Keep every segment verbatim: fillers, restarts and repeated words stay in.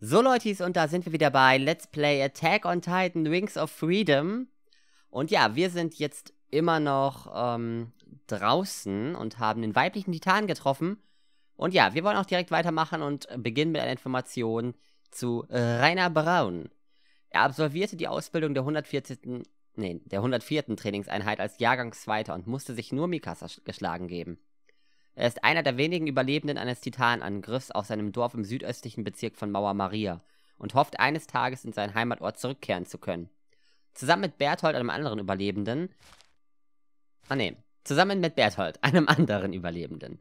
So Leutis, und da sind wir wieder bei Let's Play Attack on Titan Wings of Freedom. Und ja, wir sind jetzt immer noch ähm, draußen und haben den weiblichen Titan getroffen. Und ja, wir wollen auch direkt weitermachen und beginnen mit einer Information zu Reiner Braun. Er absolvierte die Ausbildung der hundertvierten. Nee, der hundertvierten Trainingseinheit als Jahrgangsweiter und musste sich nur Mikasa geschlagen geben. Er ist einer der wenigen Überlebenden eines Titanangriffs aus seinem Dorf im südöstlichen Bezirk von Mauer Maria und hofft, eines Tages in seinen Heimatort zurückkehren zu können. Zusammen mit Berthold, einem anderen Überlebenden... Ah ne, zusammen mit Berthold, einem anderen Überlebenden.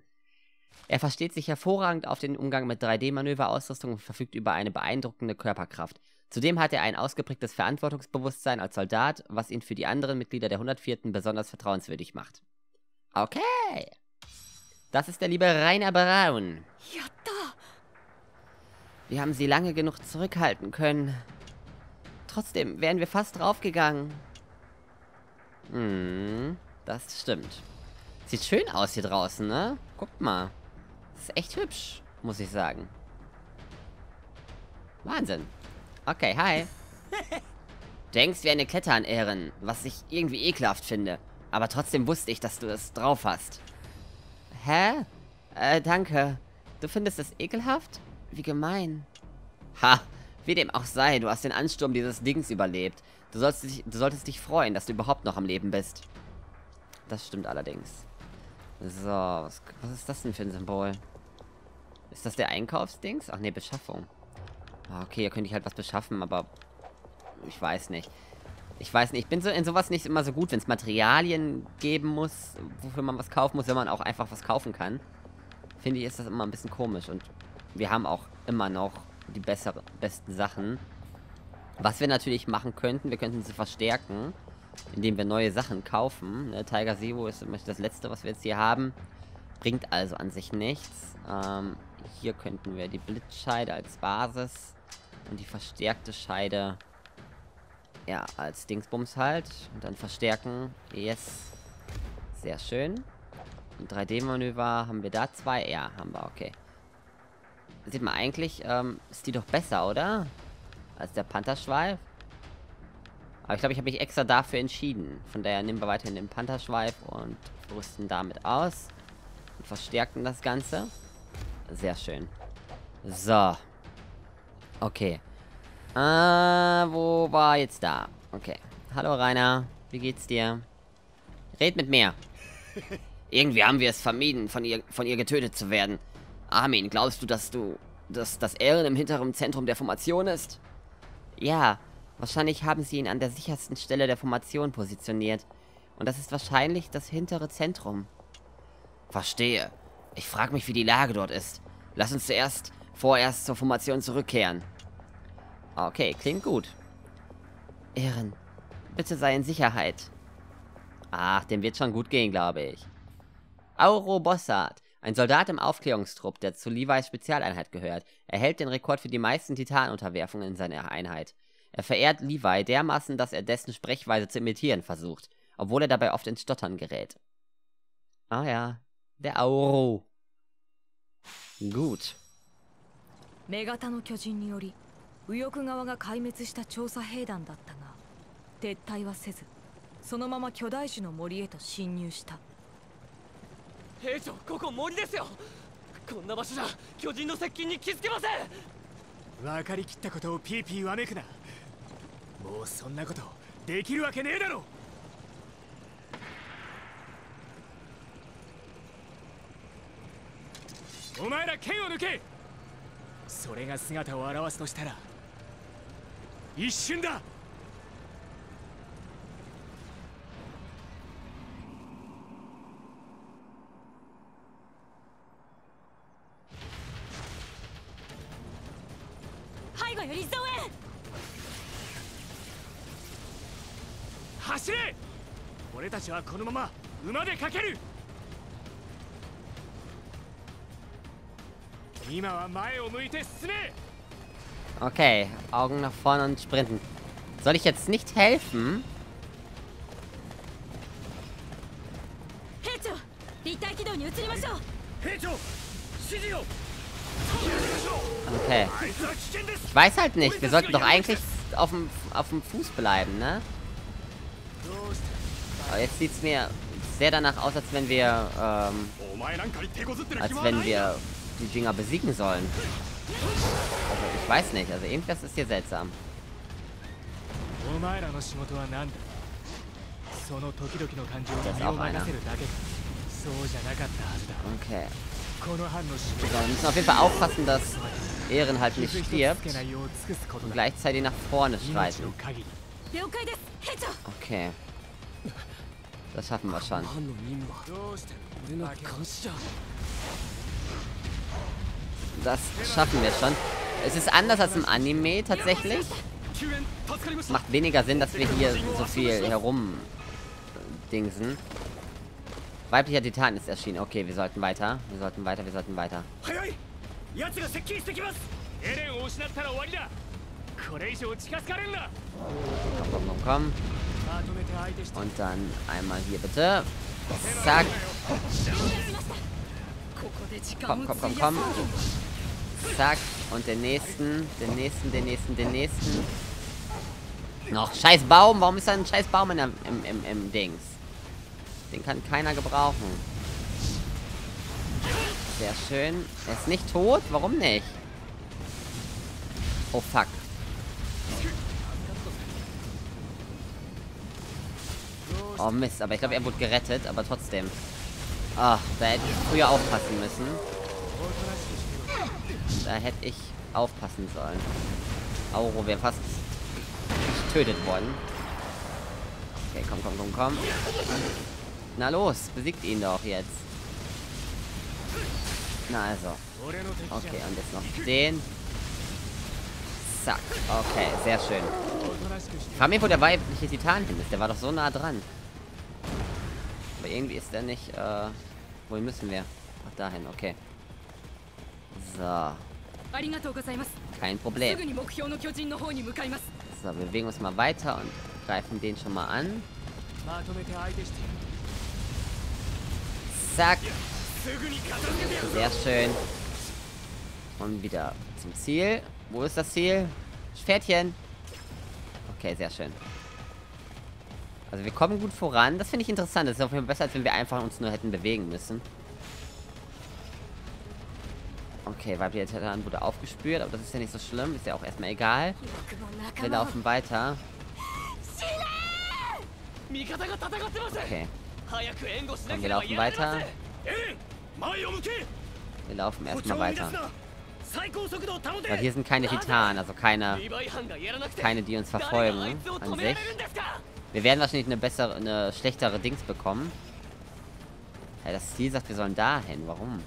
Er versteht sich hervorragend auf den Umgang mit drei D-Manöverausrüstung und verfügt über eine beeindruckende Körperkraft. Zudem hat er ein ausgeprägtes Verantwortungsbewusstsein als Soldat, was ihn für die anderen Mitglieder der hundertvierten besonders vertrauenswürdig macht. Okay! Das ist der liebe Reiner Braun. Wir haben sie lange genug zurückhalten können. Trotzdem wären wir fast draufgegangen. Hm, das stimmt. Sieht schön aus hier draußen, ne? Guckt mal. Das ist echt hübsch, muss ich sagen. Wahnsinn. Okay, hi. Denkst wie eine Klette an Eren, was ich irgendwie ekelhaft finde. Aber trotzdem wusste ich, dass du es drauf hast. Hä? Äh, danke. Du findest es ekelhaft? Wie gemein. Ha, wie dem auch sei, du hast den Ansturm dieses Dings überlebt. Du sollst dich, du solltest dich freuen, dass du überhaupt noch am Leben bist. Das stimmt allerdings. So, was, was ist das denn für ein Symbol? Ist das der Einkaufsdings? Ach ne, Beschaffung. Okay, hier könnte ich halt was beschaffen, aber... Ich weiß nicht. Ich weiß nicht, ich bin so in sowas nicht immer so gut, wenn es Materialien geben muss, wofür man was kaufen muss, wenn man auch einfach was kaufen kann. Finde ich, ist das immer ein bisschen komisch. Und wir haben auch immer noch die bessere, besten Sachen. Was wir natürlich machen könnten, wir könnten sie verstärken, indem wir neue Sachen kaufen. Ne, Tiger Zero ist das letzte, was wir jetzt hier haben. Bringt also an sich nichts. Ähm, hier könnten wir die Blitzscheide als Basis und die verstärkte Scheide... Ja, als Dingsbums halt. Und dann verstärken. Yes. Sehr schön. Und drei D-Manöver haben wir da zwei. Ja, haben wir. Okay. Sieht man eigentlich, ähm, ist die doch besser, oder? Als der Pantherschweif. Aber ich glaube, ich habe mich extra dafür entschieden. Von daher nehmen wir weiterhin den Pantherschweif und rüsten damit aus. Und verstärken das Ganze. Sehr schön. So. Okay. Äh, ah, wo war jetzt da? Okay. Hallo Rainer, wie geht's dir? Red mit mir. Irgendwie haben wir es vermieden, von ihr, von ihr getötet zu werden. Armin, glaubst du, dass du... dass das Eren im hinteren Zentrum der Formation ist? Ja, wahrscheinlich haben sie ihn an der sichersten Stelle der Formation positioniert. Und das ist wahrscheinlich das hintere Zentrum. Verstehe. Ich frage mich, wie die Lage dort ist. Lass uns zuerst, vorerst zur Formation zurückkehren. Okay, klingt gut. Eren, bitte sei in Sicherheit. Ach, dem wird schon gut gehen, glaube ich. Auro Bossard, ein Soldat im Aufklärungstrupp, der zu Levi's Spezialeinheit gehört, erhält den Rekord für die meisten Titanunterwerfungen in seiner Einheit. Er verehrt Levi dermaßen, dass er dessen Sprechweise zu imitieren versucht, obwohl er dabei oft ins Stottern gerät. Ah ja, der Auro. Gut. Hey, 一瞬だ。背後より増援。走れ。俺たちはこのまま馬で駆ける。今は前を向いて進め。 Okay, Augen nach vorne und sprinten. Soll ich jetzt nicht helfen? Okay. Ich weiß halt nicht. Wir sollten doch eigentlich auf dem, auf dem Fuß bleiben, ne? Aber jetzt sieht es mir sehr danach aus, als wenn wir, ähm, als wenn wir die Dinger besiegen sollen. Also, ich weiß nicht. Also, irgendwas ist hier seltsam. Da ist auch einer. Okay. So, wir müssen auf jeden Fall aufpassen, dass Eren halt nicht stirbt und gleichzeitig nach vorne schreiten. Okay. Das schaffen wir schon. Das schaffen wir schon. Es ist anders als im Anime tatsächlich. Macht weniger Sinn, dass wir hier so viel herumdingsen. Weiblicher Titan ist erschienen. Okay, wir sollten weiter. Wir sollten weiter, wir sollten weiter. Komm, komm, komm, komm. Und dann einmal hier bitte. Zack. Komm, komm, komm, komm. Zack. Und den nächsten, den nächsten, den nächsten, den nächsten. Noch scheiß Baum. Warum ist da ein scheiß Baum in der, im, im, im Dings? Den kann keiner gebrauchen. Sehr schön. Er ist nicht tot? Warum nicht? Oh fuck. Oh Mist, aber ich glaube, er wurde gerettet, aber trotzdem. Ach, da hätte ich früher aufpassen müssen. Da hätte ich aufpassen sollen. Auro wäre fast getötet worden. Okay, komm, komm, komm, komm. Na los, besiegt ihn doch jetzt. Na also. Okay, und jetzt noch den. Zack. Okay, sehr schön. Ich frage mich, wo der weibliche Titan hin ist. Der war doch so nah dran. Aber irgendwie ist der nicht, äh... wohin müssen wir? Ach, dahin, okay. So. Kein Problem. So, wir bewegen uns mal weiter und greifen den schon mal an. Zack. Sehr schön. Und wieder zum Ziel. Wo ist das Ziel? Pferdchen. Okay, sehr schön. Also wir kommen gut voran. Das finde ich interessant. Das ist auf jeden Fall besser, als wenn wir einfach uns nur hätten bewegen müssen. Okay, weil der Titan wurde aufgespürt. Aber das ist ja nicht so schlimm. Ist ja auch erstmal egal. Wir laufen weiter. Okay. Komm, wir laufen weiter. Wir laufen erstmal weiter. Weil hier sind keine Titanen, also keine, keine, die uns verfolgen an sich. Wir werden wahrscheinlich eine bessere, eine schlechtere Dings bekommen. Ja, das Ziel sagt, wir sollen dahin. Warum?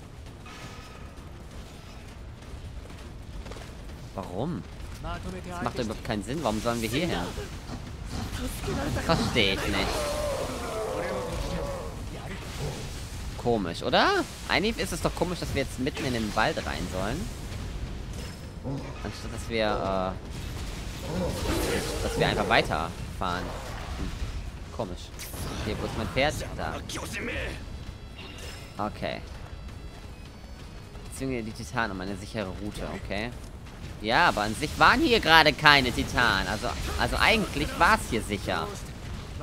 Warum? Das macht doch überhaupt keinen Sinn. Warum sollen wir hierhin? Verstehe ich nicht. Komisch, oder? Eigentlich ist es doch komisch, dass wir jetzt mitten in den Wald rein sollen. Anstatt dass wir, äh, dass wir einfach weiterfahren. Hm. Komisch. Okay, wo ist mein Pferd? Da. Okay. Zwinge die Titanen um eine sichere Route, okay. Ja, aber an sich waren hier gerade keine Titanen. Also, also eigentlich war es hier sicher.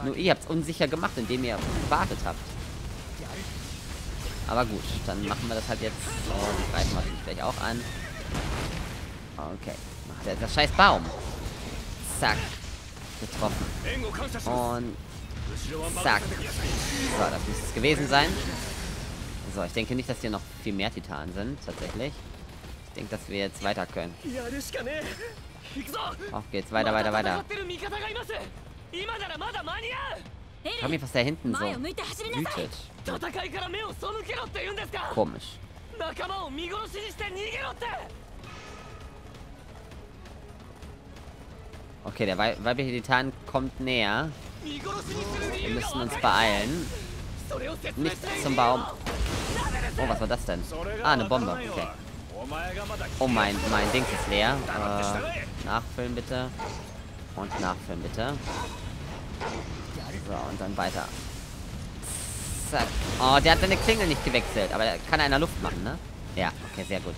Nur ihr habt es unsicher gemacht, indem ihr gewartet habt. Aber gut, dann machen wir das halt jetzt. Und greifen wir natürlich gleich auch an. Okay. Der, der scheiß Baum. Zack. Getroffen. Und zack. So, das müsste es gewesen sein. So, ich denke nicht, dass hier noch viel mehr Titanen sind, tatsächlich. Ich denke, dass wir jetzt weiter können. Auf geht's, weiter, weiter, weiter. Schau mir, was da hinten so wütet. Komisch. Okay, der weibliche Titan kommt näher. Wir müssen uns beeilen. Nicht zum Baum. Oh, was war das denn? Ah, eine Bombe. Okay. Oh, mein, mein Ding ist leer. Äh, nachfüllen bitte. Und nachfüllen bitte. So, und dann weiter. Zack. Oh, der hat seine Klingel nicht gewechselt. Aber der kann er in der Luft machen, ne? Ja, okay, sehr gut.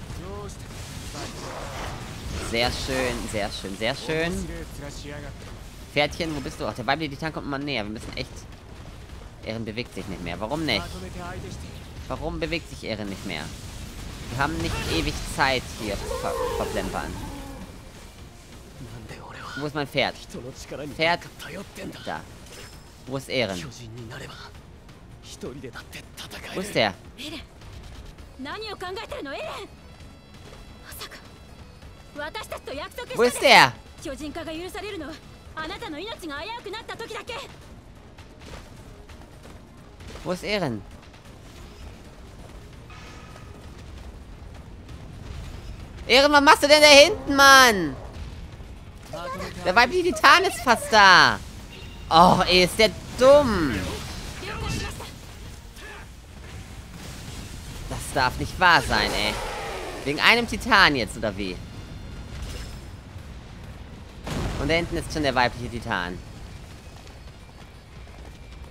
Sehr schön, sehr schön, sehr schön. Pferdchen, wo bist du? Ach, der weibliche Titan kommt mal näher. Wir müssen echt... Eren bewegt sich nicht mehr. Warum nicht? Warum bewegt sich Eren nicht mehr? Wir haben nicht ewig Zeit hier zu ver verplempern. Wo ist mein Pferd? Pferd? Da. Wo ist Eren? Wo ist der? Wo ist der? Wo ist Eren? Eren, was machst du denn da hinten, Mann? Der weibliche Titan ist fast da. Oh, ey, ist der dumm. Das darf nicht wahr sein, ey. Wegen einem Titan jetzt, oder wie? Und da hinten ist schon der weibliche Titan.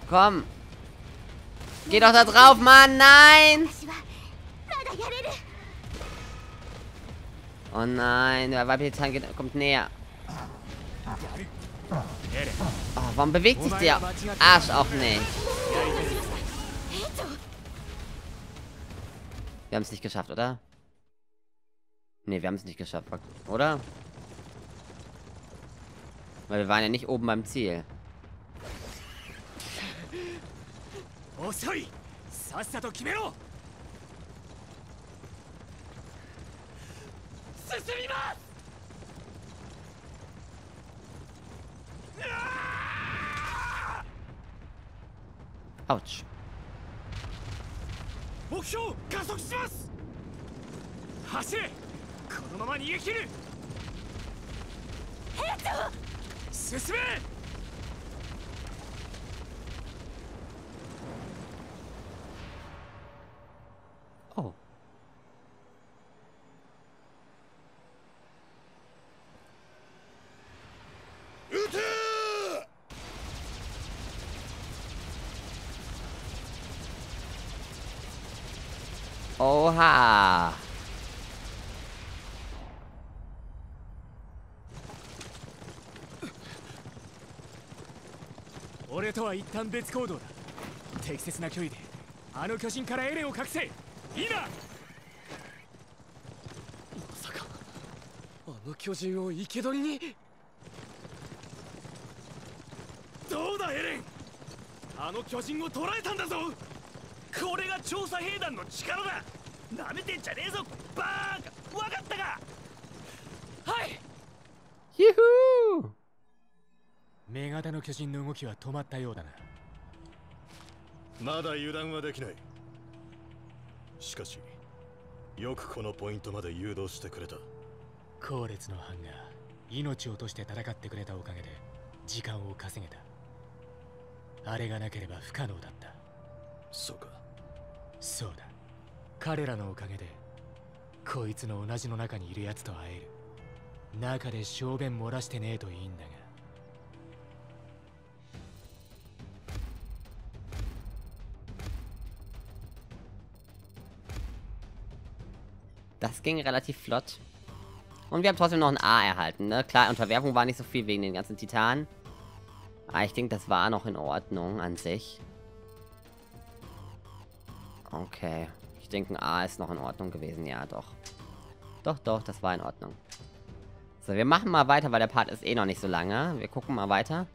Komm. Geh doch da drauf, Mann. Nein. Oh nein, der weibliche Titan geht, kommt näher. Oh, warum bewegt sich der Arsch auch nicht? Wir haben es nicht geschafft, oder? Ne, wir haben es nicht geschafft, oder? Weil wir waren ja nicht oben beim Ziel. Autsch. Oh. Oha. Juhu! Das ging relativ flott. Und wir haben trotzdem noch ein A erhalten, ne? Klar, Unterwerfung war nicht so viel wegen den ganzen Titanen. Aber ich denke, das war noch in Ordnung an sich. Okay. Ich denke, ein A ist noch in Ordnung gewesen. Ja, doch. Doch, doch, das war in Ordnung. So, wir machen mal weiter, weil der Part ist eh noch nicht so lange. Wir gucken mal weiter.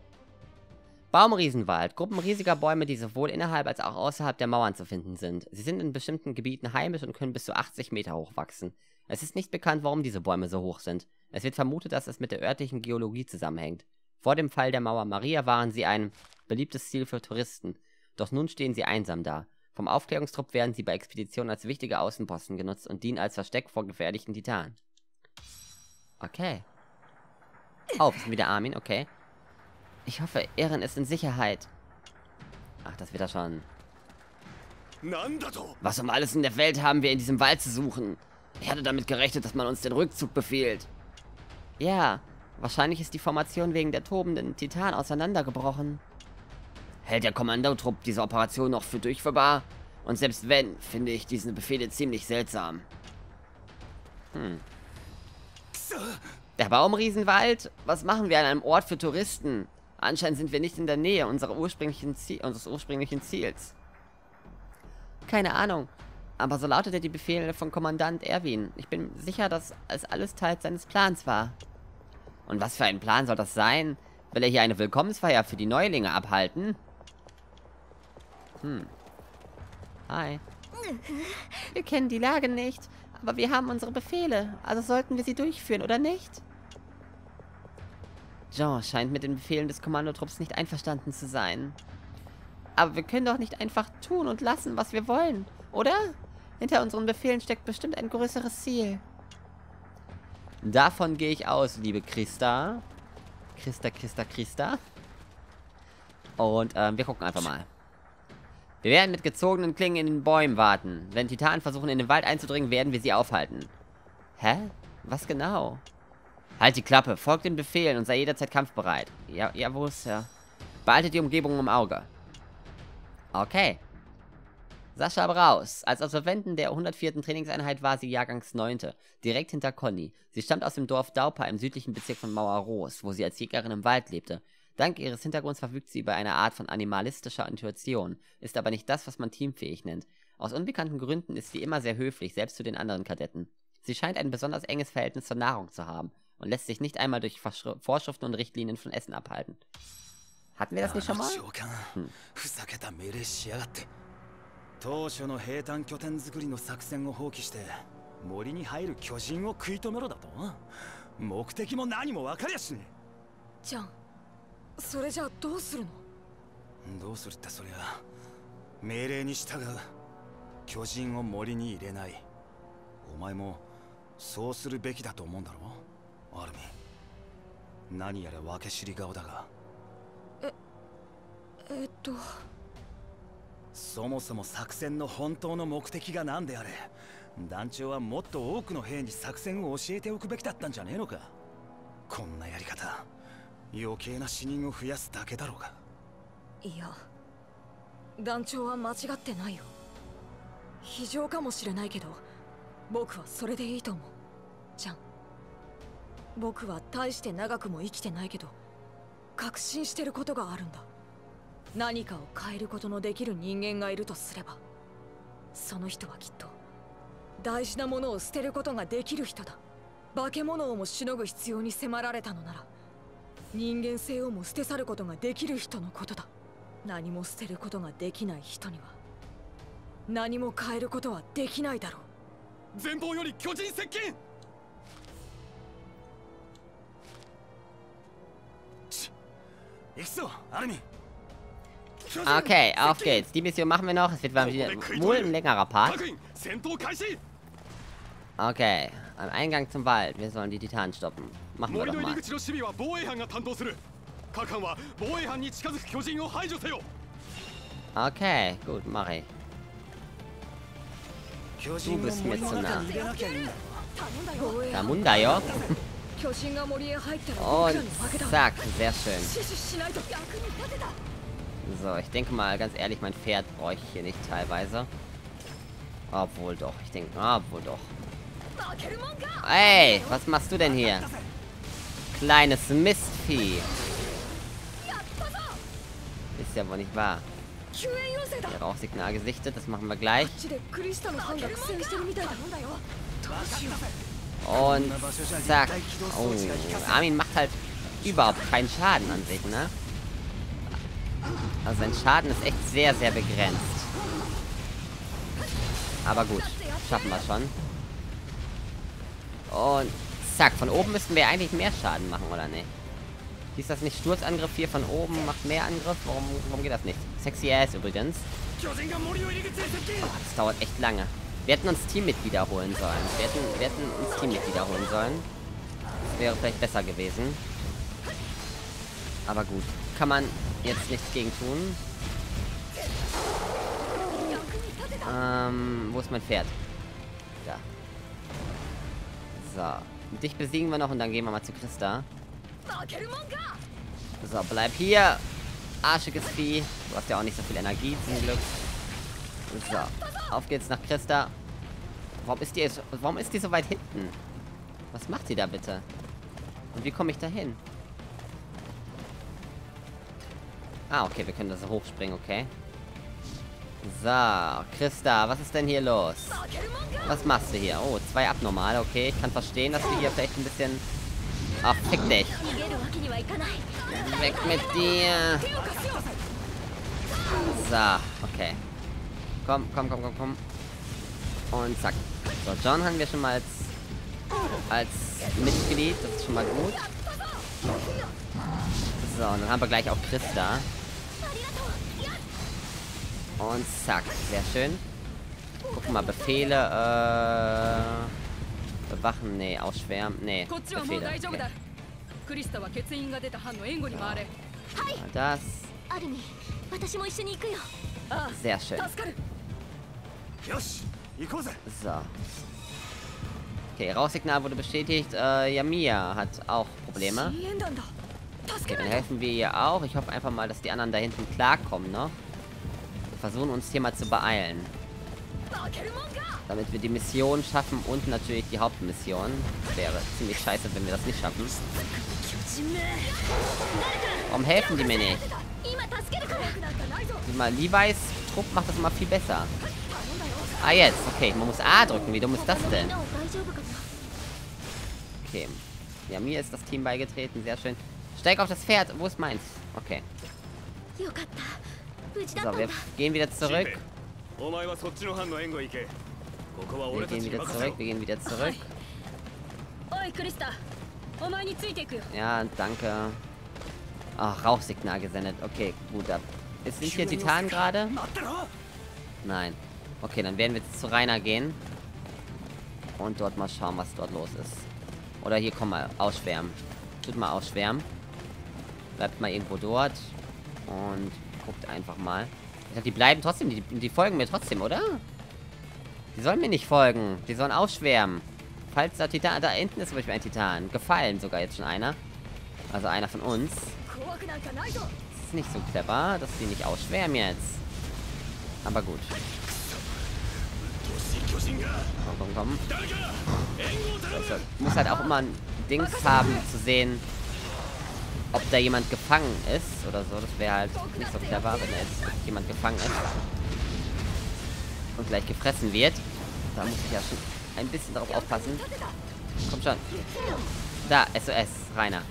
Baumriesenwald. Gruppen riesiger Bäume, die sowohl innerhalb als auch außerhalb der Mauern zu finden sind. Sie sind in bestimmten Gebieten heimisch und können bis zu achtzig Meter hoch wachsen. Es ist nicht bekannt, warum diese Bäume so hoch sind. Es wird vermutet, dass es mit der örtlichen Geologie zusammenhängt. Vor dem Fall der Mauer Maria waren sie ein beliebtes Ziel für Touristen. Doch nun stehen sie einsam da. Vom Aufklärungstrupp werden sie bei Expeditionen als wichtige Außenposten genutzt und dienen als Versteck vor gefährlichen Titanen. Okay. Auf, ist wieder Armin, okay. Ich hoffe, Eren ist in Sicherheit. Ach, das wird er schon. Was um alles in der Welt haben wir in diesem Wald zu suchen? Ich hatte damit gerechnet, dass man uns den Rückzug befiehlt. Ja, wahrscheinlich ist die Formation wegen der tobenden Titan auseinandergebrochen. Hält der Kommandotrupp diese Operation noch für durchführbar? Und selbst wenn, finde ich diesen Befehl ziemlich seltsam. Hm. Der Baumriesenwald? Was machen wir an einem Ort für Touristen? Anscheinend sind wir nicht in der Nähe unserer ursprünglichen Ziel, unseres ursprünglichen Ziels. Keine Ahnung. Aber so lautete die Befehle von Kommandant Erwin. Ich bin sicher, dass es alles Teil seines Plans war. Und was für ein Plan soll das sein? Will er hier eine Willkommensfeier für die Neulinge abhalten? Hm. Hi. Wir kennen die Lage nicht, aber wir haben unsere Befehle. Also sollten wir sie durchführen, oder nicht? Jean scheint mit den Befehlen des Kommandotrupps nicht einverstanden zu sein. Aber wir können doch nicht einfach tun und lassen, was wir wollen, oder? Hinter unseren Befehlen steckt bestimmt ein größeres Ziel. Davon gehe ich aus, liebe Christa. Christa, Christa, Christa. Und ähm, wir gucken einfach mal. Wir werden mit gezogenen Klingen in den Bäumen warten. Wenn Titanen versuchen, in den Wald einzudringen, werden wir sie aufhalten. Hä? Was genau? Halt die Klappe, folgt den Befehlen und sei jederzeit kampfbereit. Ja, jawohl, Sir. Behaltet die Umgebung im Auge. Okay. Sascha Braus. Als Absolventen der hundertvierten Trainingseinheit war sie Jahrgangs neun. Direkt hinter Conny. Sie stammt aus dem Dorf Dauper im südlichen Bezirk von Mauer Maria, wo sie als Jägerin im Wald lebte. Dank ihres Hintergrunds verfügt sie über eine Art von animalistischer Intuition, ist aber nicht das, was man teamfähig nennt. Aus unbekannten Gründen ist sie immer sehr höflich, selbst zu den anderen Kadetten. Sie scheint ein besonders enges Verhältnis zur Nahrung zu haben und lässt sich nicht einmal durch Vorschriften und Richtlinien von Essen abhalten. Hatten wir das nicht schon mal? Hm.えっと、それじゃあどうするの？どうするってそりゃ、命令に従う巨人を森に入れない。お前もそうするべきだと思うんだろう？アルミン、何やら分け知り顔だが。え、えっと、そもそも作戦の本当の目的が何であれ、団長はもっと多くの兵に作戦を教えておくべきだったんじゃねえのか？こんなやり方、余計な死人を増やすだけだろうが。いや、団長は間違ってないよ。非常かもしれないけど、僕はそれでいいと思う。じゃん。僕は大して長くも生きてないけど、確信してることがあるんだ。 何かを変えることのできる人間がいるとすれば、その人はきっと大事なものを捨てることができる人だ。化け物をもしのぐ必要に迫られたのなら、人間性をも捨て去ることができる人のことだ。何も捨てることができない人には何も変えることはできないだろう。前方より巨人接近。行くぞ、アルミン。 Okay, auf geht's. Die Mission machen wir noch. Es wird wohl ein längerer Part. Okay, am Eingang zum Wald. Wir sollen die Titanen stoppen. Machen wir doch mal. Okay, gut, mach ich. Du bist mir zu nah. Kamunda, jo. Und zack, sehr schön. So, ich denke mal, ganz ehrlich, mein Pferd bräuchte ich hier nicht teilweise. Obwohl doch, ich denke, obwohl doch. Ey, was machst du denn hier? Kleines Mistvieh. Ist ja wohl nicht wahr. Ihr Rauchsignal gesichtet, das machen wir gleich. Und zack. Oh, Armin macht halt überhaupt keinen Schaden an sich, ne? Also sein Schaden ist echt sehr, sehr begrenzt. Aber gut, schaffen wir schon. Und zack, von oben müssten wir eigentlich mehr Schaden machen, oder nicht? Hieß das nicht Sturzangriff hier von oben, macht mehr Angriff? Warum, warum geht das nicht? Sexy Ass übrigens. Oh, das dauert echt lange. Wir hätten uns Teammitglieder holen sollen. Wir hätten, wir hätten uns Teammitglieder holen sollen. Das wäre vielleicht besser gewesen. Aber gut, kann man jetzt nichts gegen tun. Ähm, wo ist mein Pferd? Da. So. Dich besiegen wir noch und dann gehen wir mal zu Christa. So, bleib hier. Arschiges Vieh. Du hast ja auch nicht so viel Energie, zum Glück. So. Auf geht's nach Christa. Warum ist die, warum ist die so weit hinten? Was macht sie da bitte? Und wie komme ich da hin? Ah, okay, wir können das hochspringen, okay. So, Christa, was ist denn hier los? Was machst du hier? Oh, zwei abnormal, okay. Ich kann verstehen, dass du hier vielleicht ein bisschen... Ach, fick dich. Weg mit dir. So, okay. Komm, komm, komm, komm, komm. Und zack. So, John haben wir schon mal als... als Mitglied, das ist schon mal gut. So, und dann haben wir gleich auch Christa. Und zack, sehr schön. Guck mal, Befehle, äh... Bewachen, nee, ausschwärmen, nee, Befehle. Okay. So, das. Sehr schön. So. Okay, Raussignal wurde bestätigt. Äh, Yamiya hat auch Probleme. Okay, dann helfen wir ihr auch. Ich hoffe einfach mal, dass die anderen da hinten klarkommen, ne? Wir versuchen uns hier mal zu beeilen. Damit wir die Mission schaffen und natürlich die Hauptmission. Wäre ziemlich scheiße, wenn wir das nicht schaffen. Warum helfen die mir nicht? Sieh mal, Levi's Trupp macht das immer viel besser. Ah, jetzt. Okay, man muss A drücken. Wie dumm ist das denn? Okay. Ja, mir ist das Team beigetreten. Sehr schön. Steig auf das Pferd. Wo ist meins? Okay. So, wir gehen wieder zurück. Wir gehen wieder zurück. Wir gehen wieder zurück. Ja, danke. Ach, Rauchsignal gesendet. Okay, gut. Ist nicht hier Titan gerade? Nein. Okay, dann werden wir jetzt zu Reiner gehen. Und dort mal schauen, was dort los ist. Oder hier, komm mal, ausschwärmen. Tut mal ausschwärmen. Bleibt mal irgendwo dort. Und guckt einfach mal. Ich glaube, die bleiben trotzdem. Die, die folgen mir trotzdem, oder? Die sollen mir nicht folgen. Die sollen ausschwärmen. Falls da Titan... Da hinten ist zum Beispiel ein Titan. Gefallen sogar jetzt schon einer. Also einer von uns. Das ist nicht so clever, dass die nicht ausschwärmen jetzt. Aber gut. Komm, komm, komm. Also, muss halt auch immer ein Dings haben, zu sehen, ob da jemand gefangen ist oder so. Das wäre halt nicht so clever, wenn da jetzt jemand gefangen ist und gleich gefressen wird. Da muss ich ja schon ein bisschen drauf aufpassen. Komm schon. Da, S O S, Reiner.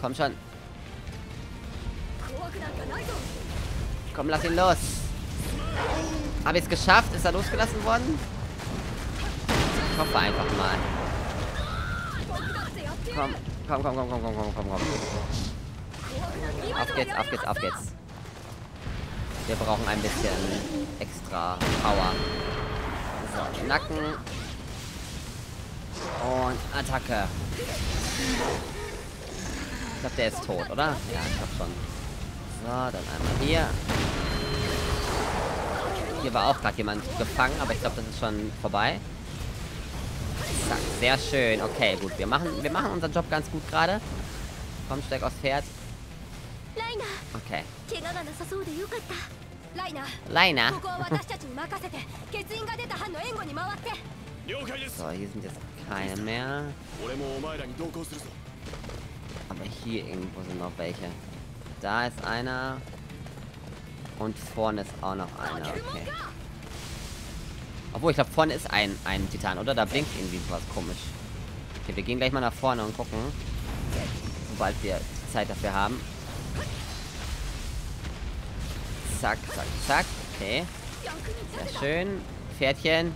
Komm schon. Komm, lass ihn los. Habe ich es geschafft? Ist er losgelassen worden? Ich hoffe einfach mal. Komm, komm, komm, komm, komm, komm, komm, komm, komm. Auf geht's, auf geht's, auf geht's. Wir brauchen ein bisschen extra Power. So, Nacken. Und Attacke. Ich glaube, der ist tot, oder? Ja, ich glaube schon. So, dann einmal hier. Hier war auch gerade jemand gefangen, aber ich glaube, das ist schon vorbei. Zack, sehr schön. Okay, gut. Wir machen, wir machen unseren Job ganz gut gerade. Komm, steig aufs Pferd. Okay. Leiner. So, hier sind jetzt keine mehr. Aber hier irgendwo sind noch welche. Da ist einer. Und vorne ist auch noch einer, okay. Obwohl, ich glaube, vorne ist ein, ein Titan, oder? Da blinkt irgendwie was komisch. Okay, wir gehen gleich mal nach vorne und gucken. Sobald wir Zeit dafür haben. Zack, zack, zack. Okay. Sehr schön. Pferdchen.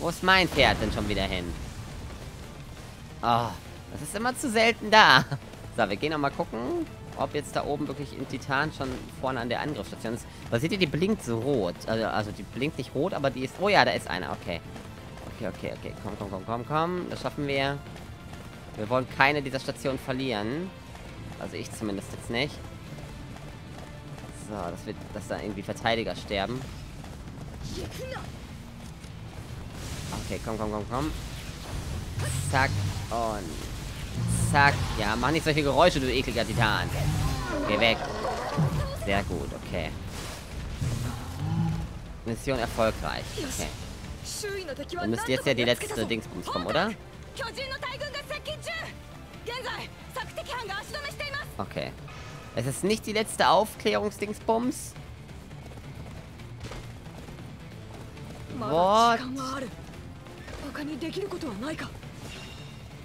Wo ist mein Pferd denn schon wieder hin? Oh, das ist immer zu selten da. So, wir gehen nochmal gucken, ob jetzt da oben wirklich ein Titan schon vorne an der Angriffsstation ist. Was seht ihr, die blinkt so rot. Also, also die blinkt nicht rot, aber die ist... Oh ja, da ist einer, okay. Okay, okay, okay. Komm, komm, komm, komm, komm. Das schaffen wir. Wir wollen keine dieser Stationen verlieren. Also ich zumindest jetzt nicht. So, das wird, dass da irgendwie Verteidiger sterben. Okay, komm, komm, komm, komm. Zack. Und... Zack. Ja, mach nicht solche Geräusche, du ekliger Titan. Geh weg. Sehr gut, okay. Mission erfolgreich. Okay. Dann müsste jetzt ja die letzte Dingsbums kommen, oder? Okay. Es ist nicht die letzte Aufklärungsdingsbums. What?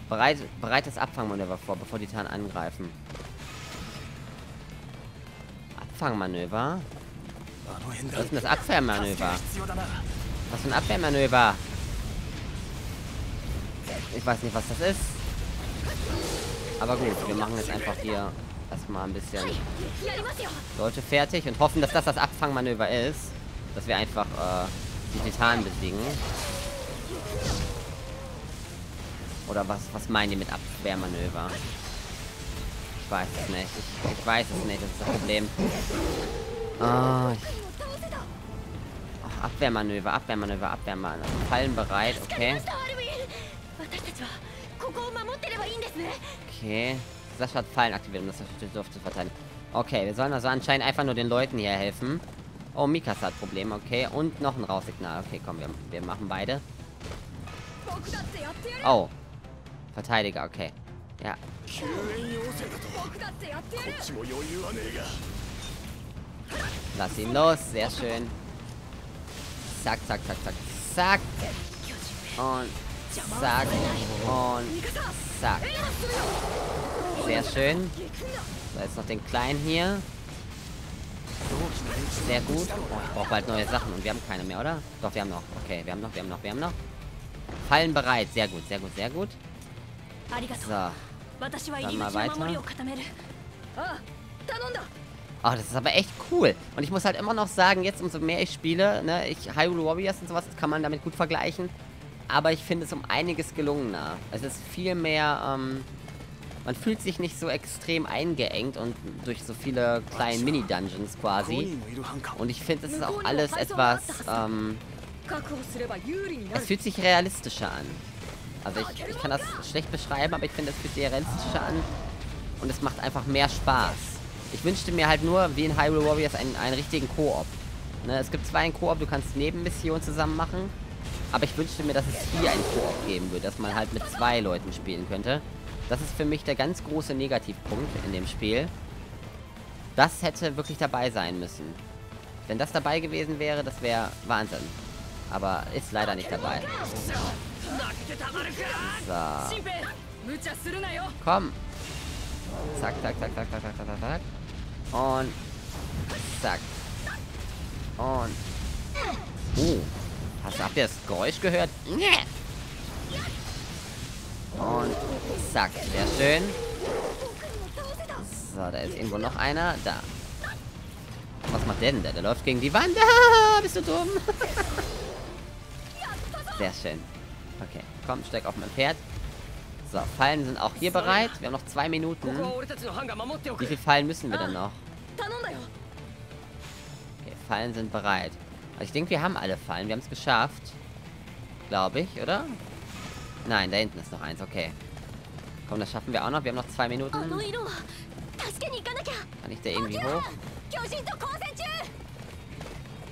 Bereit, bereit das Abfangmanöver vor, bevor die Tarn angreifen. Abfangmanöver? Was ist denn das Abwehrmanöver? Was für ein Abwehrmanöver? Ich weiß nicht, was das ist. Aber gut, wir machen jetzt einfach hier erstmal ein bisschen Leute fertig und hoffen, dass das das Abfangmanöver ist. Dass wir einfach äh, die Titanen besiegen. Oder was, was meinen die mit Abwehrmanöver? Ich weiß es nicht. Ich, ich weiß es nicht, das ist das Problem. Oh, oh, Abwehrmanöver, Abwehrmanöver, Abwehrmanöver. Fallen bereit, okay. Okay. Sascha hat Fallen aktiviert, um das Dorf zu verteilen. Okay, wir sollen also anscheinend einfach nur den Leuten hier helfen. Oh, Mikasa hat Probleme, okay. Und noch ein Raussignal. Okay, komm, wir, wir machen beide. Oh. Verteidiger, okay. Ja. Lass ihn los, sehr schön. Zack, zack, zack, zack, zack. Und zack. Und zack. Sehr schön. So, jetzt noch den Kleinen hier. Sehr gut. Oh, ich brauche bald neue Sachen und wir haben keine mehr, oder? Doch, wir haben noch. Okay, wir haben noch, wir haben noch, wir haben noch. Fallen bereit. Sehr gut, sehr gut, sehr gut. So. Dann mal weiter. Oh, das ist aber echt cool. Und ich muss halt immer noch sagen, jetzt umso mehr ich spiele, ne, ich, Hyrule Warriors und sowas, das kann man damit gut vergleichen. Aber ich finde es um einiges gelungener. Es ist viel mehr, ähm, man fühlt sich nicht so extrem eingeengt und durch so viele kleine Mini-Dungeons quasi. Und ich finde, es ist auch alles etwas, ähm, es fühlt sich realistischer an. Also ich, ich kann das schlecht beschreiben, aber ich finde, es fühlt sich realistischer an. Und es macht einfach mehr Spaß. Ich wünschte mir halt nur, wie in Hyrule Warriors, einen, einen richtigen Koop. Ne, es gibt zwar einen Koop, du kannst Nebenmissionen zusammen machen, aber ich wünschte mir, dass es hier einen Koop geben würde, dass man halt mit zwei Leuten spielen könnte. Das ist für mich der ganz große Negativpunkt in dem Spiel. Das hätte wirklich dabei sein müssen. Wenn das dabei gewesen wäre, das wäre Wahnsinn. Aber ist leider nicht dabei. So. Komm! Zack, zack, zack, zack, zack, zack, zack, zack. Und zack. Und. Oh. Hast du, habt ihr das Geräusch gehört? Und zack. Sehr schön. So, da ist irgendwo noch einer. Da. Was macht der denn da? Der läuft gegen die Wand. Ah, bist du dumm? Sehr schön. Okay. Komm, steig auf mein Pferd. So, Fallen sind auch hier bereit. Wir haben noch zwei Minuten. Wie viele Fallen müssen wir dann noch? Okay, Fallen sind bereit. Also ich denke, wir haben alle Fallen. Wir haben es geschafft. Glaube ich, oder? Nein, da hinten ist noch eins. Okay. Komm, das schaffen wir auch noch. Wir haben noch zwei Minuten. Kann ich da irgendwie hoch?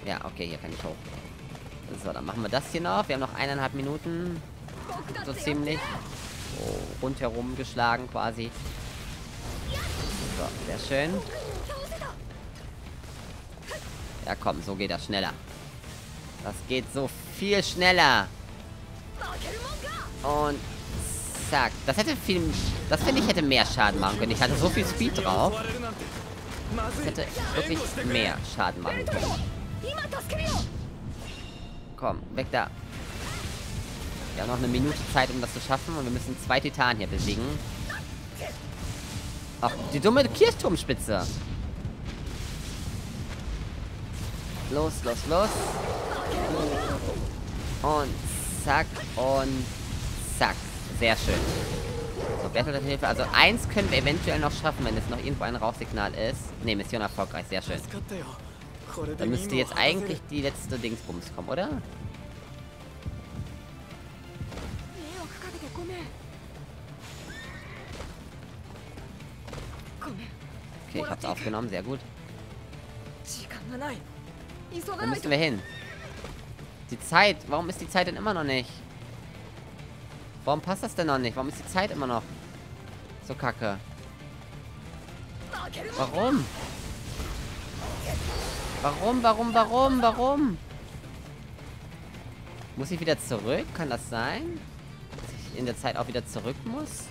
Ja, okay, hier kann ich hoch. So, dann machen wir das hier noch. Wir haben noch eineinhalb Minuten. So ziemlich. Oh, rundherum geschlagen quasi. So, sehr schön. Ja komm, so geht das schneller. Das geht so viel schneller. Und zack. Das hätte viel... Das finde ich hätte mehr Schaden machen können. Ich hatte so viel Speed drauf. Das hätte wirklich mehr Schaden machen können. Komm, weg da. Wir haben noch eine Minute Zeit, um das zu schaffen. Und wir müssen zwei Titanen hier besiegen. Ach, die dumme Kirchturmspitze. Los, los, los. Und zack. Und zack. Sehr schön. So, Berthold hat Hilfe. Also eins können wir eventuell noch schaffen, wenn es noch irgendwo ein Rauchsignal ist. Ne, Mission erfolgreich. Sehr schön. Dann müsste jetzt eigentlich die letzte Dingsbums kommen, oder? Okay, ich hab's aufgenommen, sehr gut. Wo müssen wir hin? Die Zeit. Warum ist die Zeit denn immer noch nicht? Warum passt das denn noch nicht? Warum ist die Zeit immer noch so kacke? Warum? Warum, warum, warum, warum? Muss ich wieder zurück? Kann das sein? Dass ich in der Zeit auch wieder zurück muss?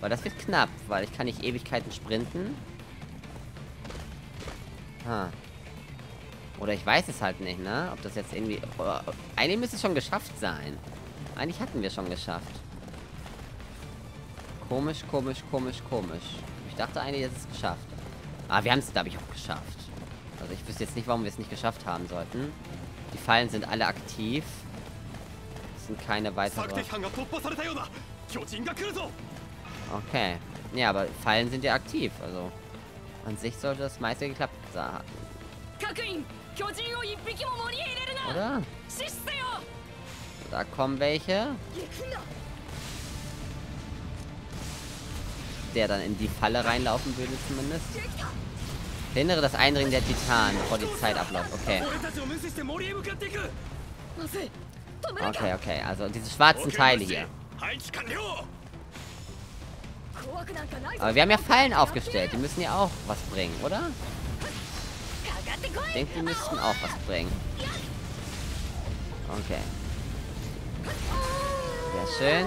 Weil das wird knapp, weil ich kann nicht Ewigkeiten sprinten. Ha. Oder ich weiß es halt nicht, ne? Ob das jetzt irgendwie... Eigentlich müsste es schon geschafft sein. Eigentlich hatten wir schon geschafft. Komisch, komisch, komisch, komisch. Ich dachte eigentlich, jetzt ist es geschafft. Ah, wir haben es, glaube ich, auch geschafft. Also ich wüsste jetzt nicht, warum wir es nicht geschafft haben sollten. Die Fallen sind alle aktiv. Es sind keine weiteren... Okay. Ja, aber Fallen sind ja aktiv, also... An sich sollte das meiste geklappt haben. Oder? Da kommen welche. Der dann in die Falle reinlaufen würde zumindest. Verhindere das Eindringen der Titanen, bevor die Zeit abläuft. Okay. Okay, okay. Also diese schwarzen Teile hier. Aber wir haben ja Fallen aufgestellt. Die müssen ja auch was bringen, oder? Ich denke, die müssten auch was bringen. Okay. Sehr schön.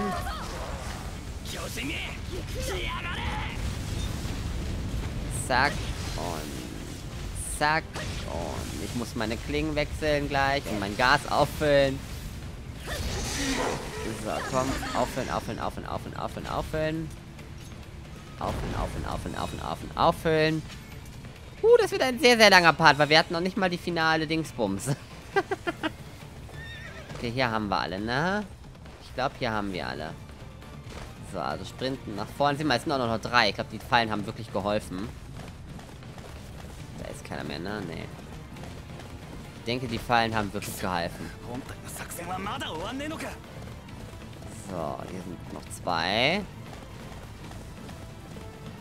Zack. Und zack. Und ich muss meine Klingen wechseln gleich und mein Gas auffüllen. So, komm. Auffüllen, auffüllen, auffüllen, auffüllen, auffüllen, auffüllen. Auffüllen, auffüllen, auffüllen, auffüllen, auffüllen, auffüllen. Uh, das wird ein sehr, sehr langer Part, weil wir hatten noch nicht mal die finale Dingsbums. Okay, hier haben wir alle, ne? Ich glaube, hier haben wir alle. So, also sprinten nach vorne. Sieh mal, es sind auch noch drei. Ich glaube, die Fallen haben wirklich geholfen. Da ist keiner mehr, ne? Nee. Ich denke, die Fallen haben wirklich geholfen. So, hier sind noch zwei.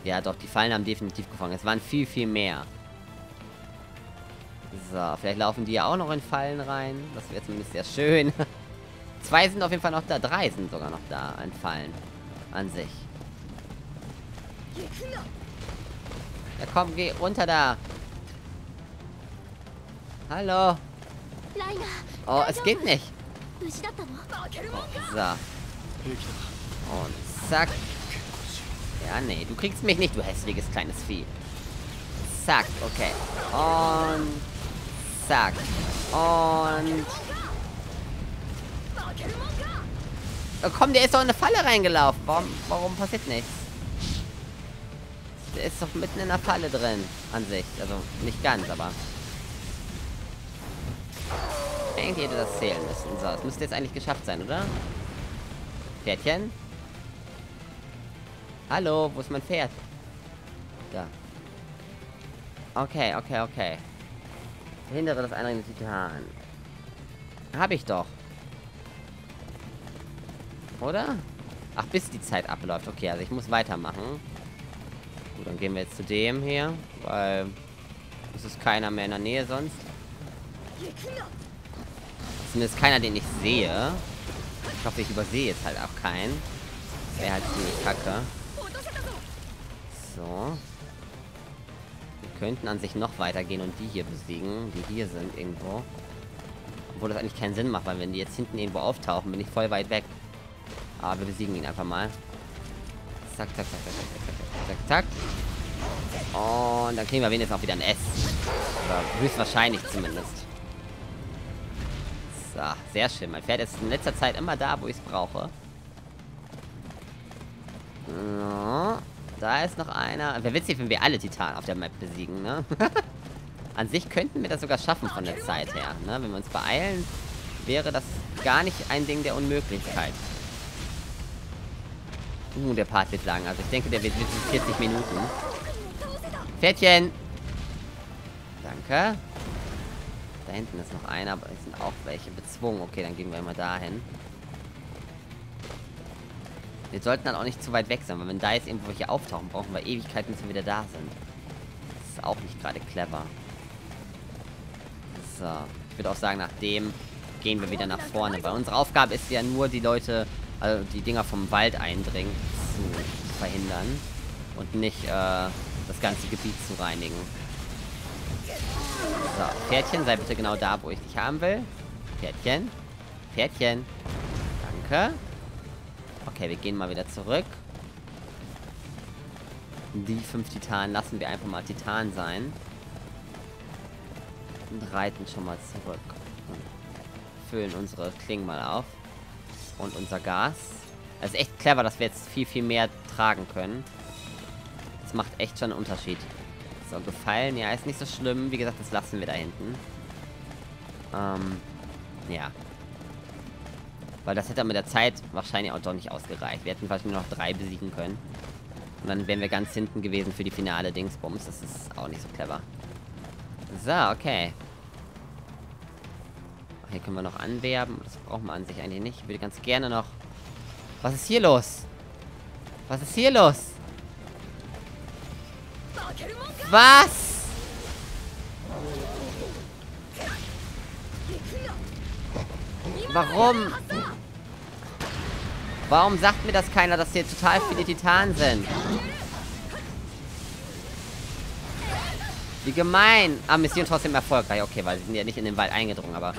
Ja, doch, die Fallen haben definitiv gefangen. Es waren viel, viel mehr. So, vielleicht laufen die ja auch noch in Fallen rein. Das wäre zumindest sehr schön. Zwei sind auf jeden Fall noch da. Drei sind sogar noch da in Fallen. An sich. Ja, komm, geh runter da. Hallo. Oh, es geht nicht. Oh, so. Und zack. Ja, nee, du kriegst mich nicht, du hässliches kleines Vieh. Zack, okay. Und... Zack. Und... Oh, komm, der ist doch in eine Falle reingelaufen. Warum, warum passiert nichts? Der ist doch mitten in der Falle drin. An sich. Also, nicht ganz, aber... Eigentlich hätte das zählen müssen. So, das müsste jetzt eigentlich geschafft sein, oder? Pferdchen? Hallo, wo ist mein Pferd? Da. Okay, okay, okay. Verhindere das Eindringen der Titanen. Hab ich doch. Oder? Ach, bis die Zeit abläuft. Okay, also ich muss weitermachen. Gut, dann gehen wir jetzt zu dem hier, weil es ist keiner mehr in der Nähe sonst. Zumindest keiner, den ich sehe. Ich hoffe, ich übersehe jetzt halt auch keinen. Wäre halt ziemlich kacke. So. Wir könnten an sich noch weitergehen und die hier besiegen, die hier sind irgendwo. Obwohl das eigentlich keinen Sinn macht, weil wenn die jetzt hinten irgendwo auftauchen, bin ich voll weit weg. Aber wir besiegen ihn einfach mal. Zack, zack, zack, zack, zack, zack, zack, zack. Und dann kriegen wir wenigstens auch wieder ein S. Oder höchstwahrscheinlich zumindest. So, sehr schön. Mein Pferd ist in letzter Zeit immer da, wo ich es brauche. No. Da ist noch einer. Wäre witzig, wenn wir alle Titanen auf der Map besiegen, ne? An sich könnten wir das sogar schaffen von der Zeit her, ne? Wenn wir uns beeilen, wäre das gar nicht ein Ding der Unmöglichkeit. Uh, der Part wird lang. Also ich denke, der wird vierzig Minuten. Pferdchen! Danke. Da hinten ist noch einer, aber es sind auch welche bezwungen. Okay, dann gehen wir immer dahin. Wir sollten dann auch nicht zu weit weg sein, weil wenn da jetzt irgendwo welche auftauchen, brauchen wir Ewigkeiten, bis wir wieder da sind. Das ist auch nicht gerade clever. So, ich würde auch sagen, nach dem gehen wir wieder nach vorne. Weil unsere Aufgabe ist ja nur, die Leute, also die Dinger vom Wald eindringen, zu verhindern. Und nicht äh, das ganze Gebiet zu reinigen. So, Pferdchen, sei bitte genau da, wo ich dich haben will. Pferdchen. Pferdchen. Danke. Okay, wir gehen mal wieder zurück. Die fünf Titanen lassen wir einfach mal Titan sein. Und reiten schon mal zurück. Und füllen unsere Klingen mal auf. Und unser Gas. Das ist echt clever, dass wir jetzt viel, viel mehr tragen können. Das macht echt schon einen Unterschied. So, gefallen. Ja, ist nicht so schlimm. Wie gesagt, das lassen wir da hinten. Ähm, ja. Weil das hätte mit der Zeit wahrscheinlich auch doch nicht ausgereicht. Wir hätten vielleicht nur noch drei besiegen können. Und dann wären wir ganz hinten gewesen für die finale Dingsbums. Das ist auch nicht so clever. So, okay. Hier können wir noch anwerben. Das brauchen wir an sich eigentlich nicht. Ich würde ganz gerne noch... Was ist hier los? Was ist hier los? Was? Warum? Warum sagt mir das keiner, dass hier total viele Titanen sind? Wie gemein. Ah, Mission trotzdem erfolgreich. Okay, weil sie sind ja nicht in den Wald eingedrungen, aber...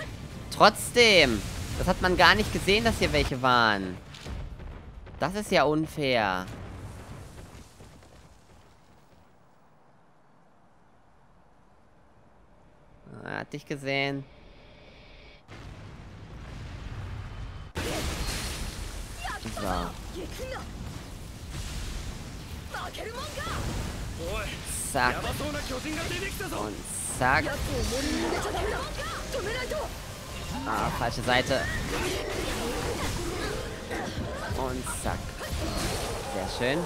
Trotzdem! Das hat man gar nicht gesehen, dass hier welche waren. Das ist ja unfair. Er hat dich gesehen. So. Zack. Und zack. Ah, falsche Seite. Und zack. Sehr schön.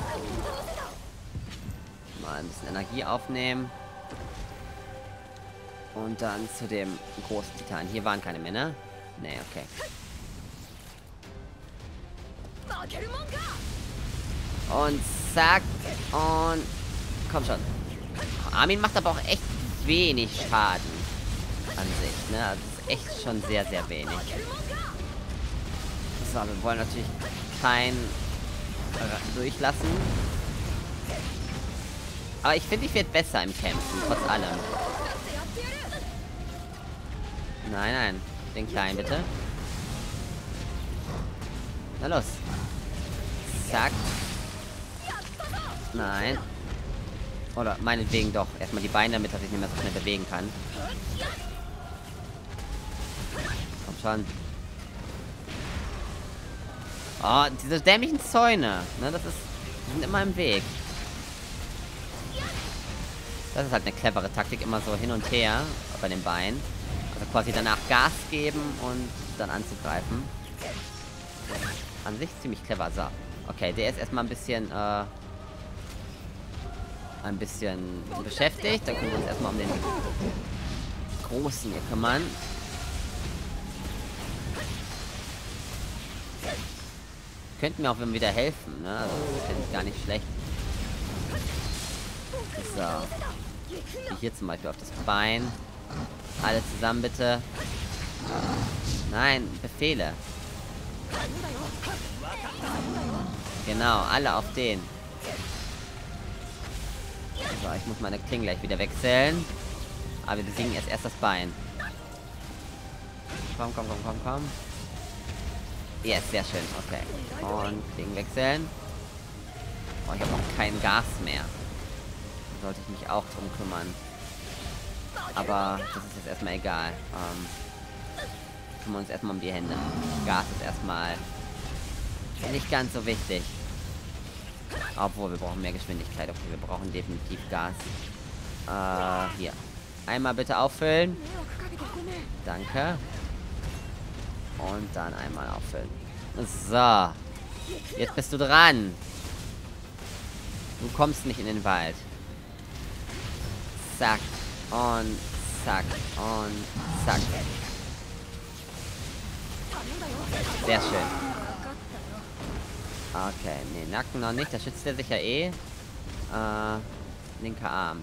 Mal ein bisschen Energie aufnehmen. Und dann zu dem großen Titan. Hier waren keine Männer. Nee, okay. Und zack. Und... Komm schon. Armin macht aber auch echt wenig Schaden an sich, ne? Also das ist echt schon sehr, sehr wenig. So, wir wollen natürlich keinen durchlassen. Aber ich finde, ich werde besser im Kämpfen, trotz allem. Nein, nein. Den Kleinen, bitte. Na los. Zack. Nein. Oder meinetwegen doch. Erstmal die Beine, damit dass ich nicht mehr so schnell bewegen kann. Komm schon. Oh, diese dämlichen Zäune. Ne, das ist... Die sind immer im Weg. Das ist halt eine clevere Taktik. Immer so hin und her. Bei den Beinen. Also quasi danach Gas geben und dann anzugreifen. An sich ziemlich clever. So. Okay, der ist erstmal ein bisschen, äh... ein bisschen beschäftigt. Dann können wir uns erstmal um den Großen hier kümmern. Könnten mir auch wieder helfen, ne? Also das finde ich gar nicht schlecht. So. Hier zum Beispiel auf das Bein. Alle zusammen bitte. Nein, Befehle. Genau, alle auf den. So, ich muss meine Klingen gleich wieder wechseln. Aber wir besiegen erst erst das Bein. Komm, komm, komm, komm, komm. Yes, sehr schön. Okay. Und Klingen wechseln. Oh, ich habe noch kein Gas mehr. Da sollte ich mich auch drum kümmern. Aber das ist jetzt erstmal egal. Ähm, kümmern wir uns erstmal um die Hände. Gas ist erstmal nicht ganz so wichtig. Obwohl, wir brauchen mehr Geschwindigkeit. Okay, wir brauchen definitiv Gas. Äh, hier. Einmal bitte auffüllen. Danke. Und dann einmal auffüllen. So. Jetzt bist du dran. Du kommst nicht in den Wald. Zack. Und zack. Und zack. Sehr schön. Okay, nee, Nacken noch nicht, da schützt er sich ja eh. Äh, linker Arm.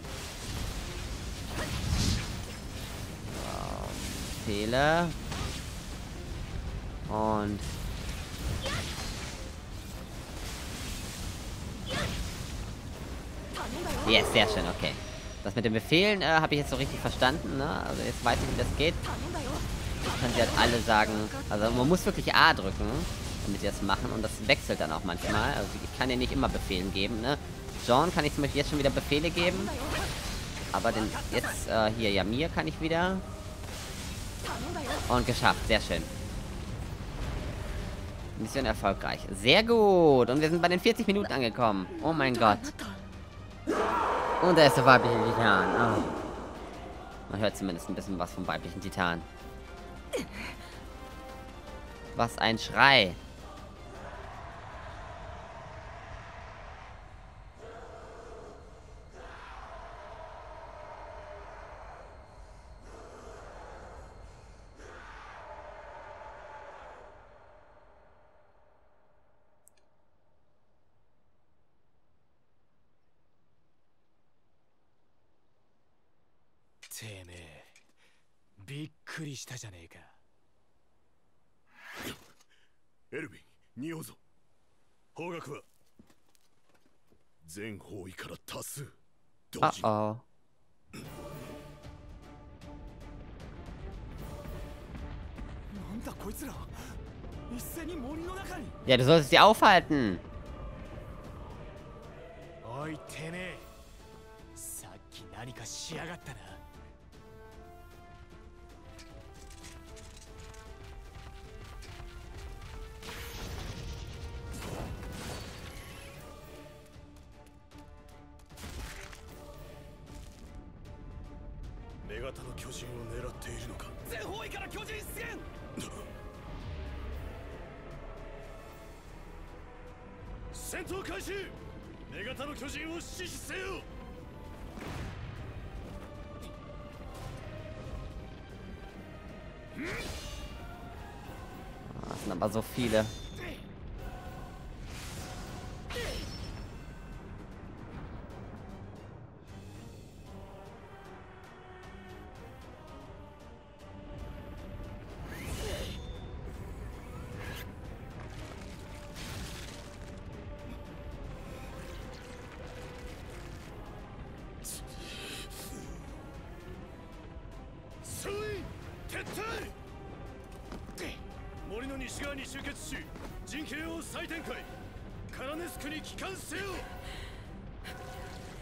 So, Fehler. Und yes, sehr schön, okay. Das mit den Befehlen äh, habe ich jetzt so richtig verstanden, ne? Also jetzt weiß ich, wie das geht. Ich kann sie halt alle sagen, also man muss wirklich A drücken, damit sie das machen, und das wechselt dann auch manchmal. Also ich kann ihr nicht immer Befehlen geben, ne? Jean kann ich zum Beispiel jetzt schon wieder Befehle geben. Aber den jetzt äh, hier, ja, mir kann ich wieder. Und geschafft, sehr schön. Mission erfolgreich. Sehr gut. Und wir sind bei den vierzig Minuten angekommen. Oh mein Gott. Und da ist der weibliche Titan. Oh. Man hört zumindest ein bisschen was vom weiblichen Titan. Was ein Schrei. Erwin, Niozo. Hogaku. Zen Hoi Kara Tasu. Uh-oh. Ja, du solltest sie aufhalten. Oi, Tene. Saki Narika Shiagatana. Das sind aber so viele.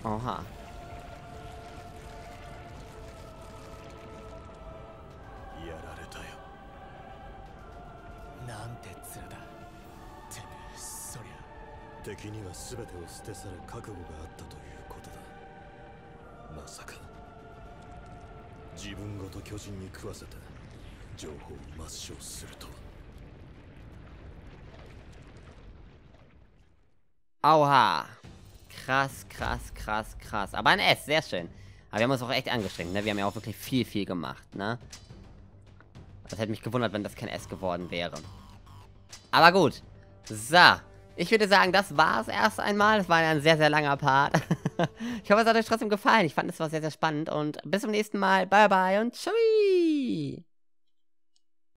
Oha. Oha. Krass, krass, krass, krass. Aber ein S, sehr schön. Aber wir haben uns auch echt angestrengt, ne? Wir haben ja auch wirklich viel, viel gemacht, ne? Das hätte mich gewundert, wenn das kein S geworden wäre. Aber gut. So. Ich würde sagen, das war es erst einmal. Das war ein sehr, sehr langer Part. Ich hoffe, es hat euch trotzdem gefallen. Ich fand, es war sehr, sehr spannend. Und bis zum nächsten Mal. Bye, bye und tschüss.